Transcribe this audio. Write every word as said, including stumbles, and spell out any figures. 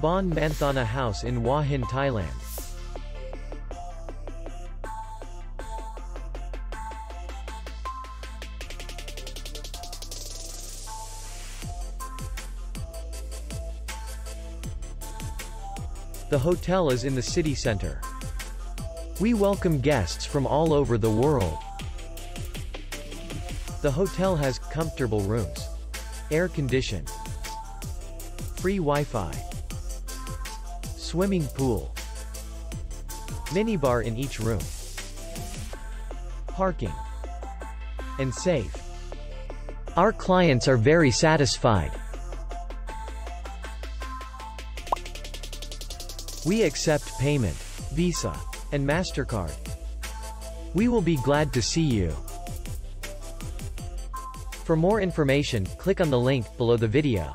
Baan Manthana House in Hua Hin, Thailand. The hotel is in the city center. We welcome guests from all over the world. The hotel has comfortable rooms, air conditioning, free Wi-Fi, swimming pool, minibar in each room, parking, and safe. Our clients are very satisfied. We accept payment, Visa, and MasterCard. We will be glad to see you. For more information, click on the link below the video.